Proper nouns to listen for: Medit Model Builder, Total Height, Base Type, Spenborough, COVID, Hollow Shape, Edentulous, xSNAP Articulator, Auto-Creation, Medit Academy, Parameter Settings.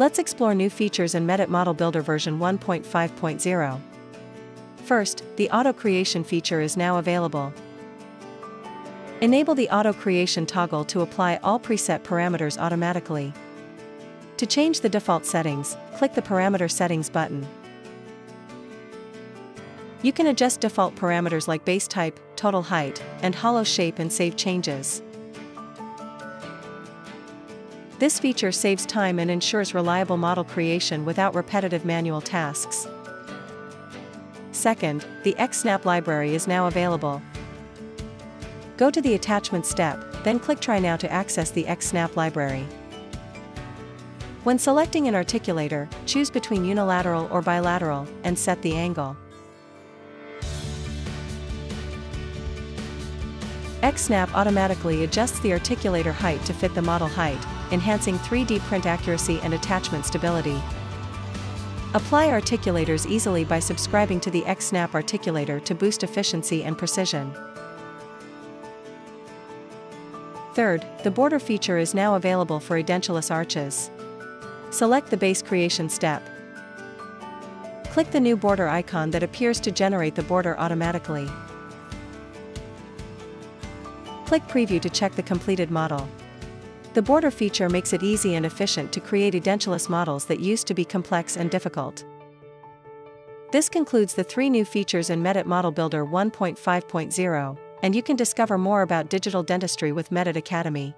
Let's explore new features in Medit Model Builder version 1.5.0. First, the Auto-Creation feature is now available. Enable the Auto-Creation toggle to apply all preset parameters automatically. To change the default settings, click the Parameter Settings button. You can adjust default parameters like Base Type, Total Height, and Hollow Shape and save changes. This feature saves time and ensures reliable model creation without repetitive manual tasks. Second, the xSNAP library is now available. Go to the Attachment step, then click Try Now to access the xSNAP library. When selecting an articulator, choose between unilateral or bilateral, and set the angle. xSNAP automatically adjusts the articulator height to fit the model height, enhancing 3D print accuracy and attachment stability. Apply articulators easily by subscribing to the xSNAP Articulator to boost efficiency and precision. Third, the border feature is now available for Edentulous arches. Select the Base Creation step. Click the new border icon that appears to generate the border automatically. Click Preview to check the completed model. The border feature makes it easy and efficient to create edentulous models that used to be complex and difficult. This concludes the three new features in Medit Model Builder 1.5.0, and you can discover more about digital dentistry with Medit Academy.